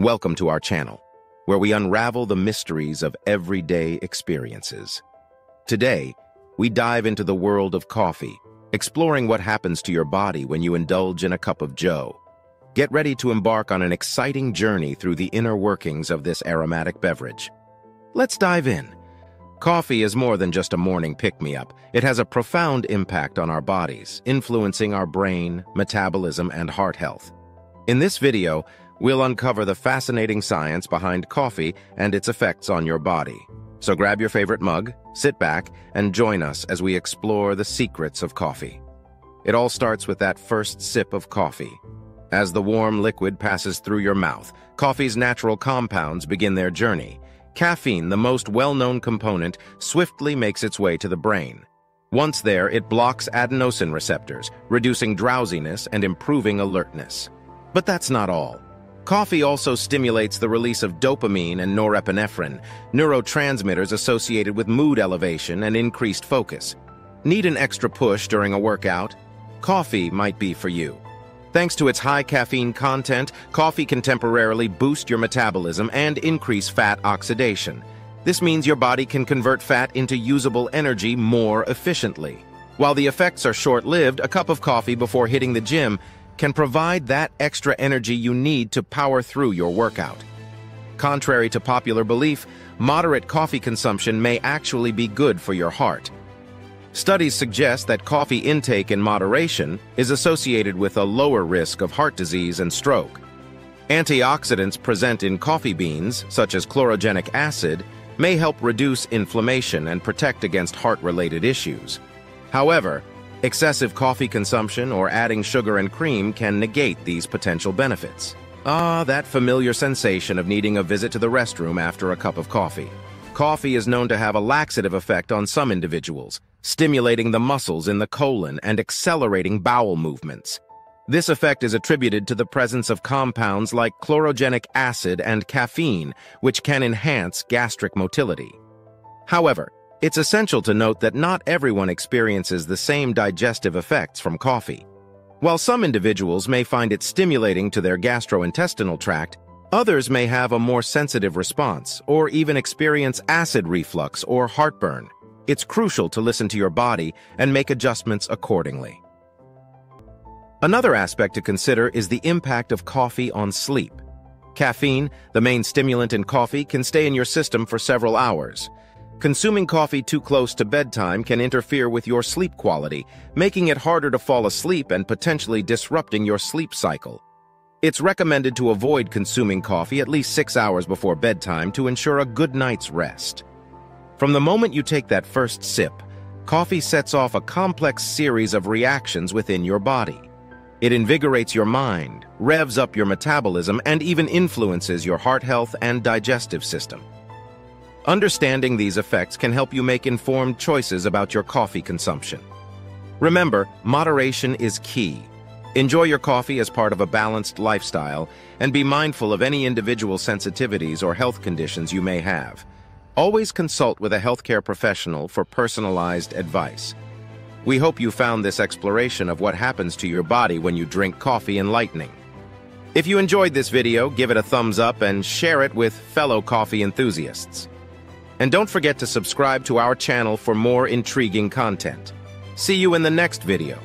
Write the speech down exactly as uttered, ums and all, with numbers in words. Welcome to our channel, where we unravel the mysteries of everyday experiences. Today, we dive into the world of coffee, exploring what happens to your body when you indulge in a cup of joe. Get ready to embark on an exciting journey through the inner workings of this aromatic beverage. Let's dive in. Coffee is more than just a morning pick-me-up. It has a profound impact on our bodies, influencing our brain, metabolism, and heart health. In this video, we'll uncover the fascinating science behind coffee and its effects on your body. So grab your favorite mug, sit back, and join us as we explore the secrets of coffee. It all starts with that first sip of coffee. As the warm liquid passes through your mouth, coffee's natural compounds begin their journey. Caffeine, the most well-known component, swiftly makes its way to the brain. Once there, it blocks adenosine receptors, reducing drowsiness and improving alertness. But that's not all. Coffee also stimulates the release of dopamine and norepinephrine, neurotransmitters associated with mood elevation and increased focus. Need an extra push during a workout? Coffee might be for you. Thanks to its high caffeine content, coffee can temporarily boost your metabolism and increase fat oxidation. This means your body can convert fat into usable energy more efficiently. While the effects are short-lived, a cup of coffee before hitting the gym can provide that extra energy you need to power through your workout. Contrary to popular belief, moderate coffee consumption may actually be good for your heart. Studies suggest that coffee intake in moderation is associated with a lower risk of heart disease and stroke. Antioxidants present in coffee beans, such as chlorogenic acid, may help reduce inflammation and protect against heart-related issues. However, excessive coffee consumption or adding sugar and cream can negate these potential benefits. Ah, that familiar sensation of needing a visit to the restroom after a cup of coffee. Coffee is known to have a laxative effect on some individuals, stimulating the muscles in the colon and accelerating bowel movements. This effect is attributed to the presence of compounds like chlorogenic acid and caffeine, which can enhance gastric motility. However, it's essential to note that not everyone experiences the same digestive effects from coffee. While some individuals may find it stimulating to their gastrointestinal tract, others may have a more sensitive response or even experience acid reflux or heartburn. It's crucial to listen to your body and make adjustments accordingly. Another aspect to consider is the impact of coffee on sleep. Caffeine, the main stimulant in coffee, can stay in your system for several hours. Consuming coffee too close to bedtime can interfere with your sleep quality, making it harder to fall asleep and potentially disrupting your sleep cycle. It's recommended to avoid consuming coffee at least six hours before bedtime to ensure a good night's rest. From the moment you take that first sip, coffee sets off a complex series of reactions within your body. It invigorates your mind, revs up your metabolism, and even influences your heart health and digestive system. Understanding these effects can help you make informed choices about your coffee consumption. Remember, moderation is key. Enjoy your coffee as part of a balanced lifestyle and be mindful of any individual sensitivities or health conditions you may have. Always consult with a healthcare professional for personalized advice. We hope you found this exploration of what happens to your body when you drink coffee enlightening. If you enjoyed this video, give it a thumbs up and share it with fellow coffee enthusiasts. And don't forget to subscribe to our channel for more intriguing content. See you in the next video.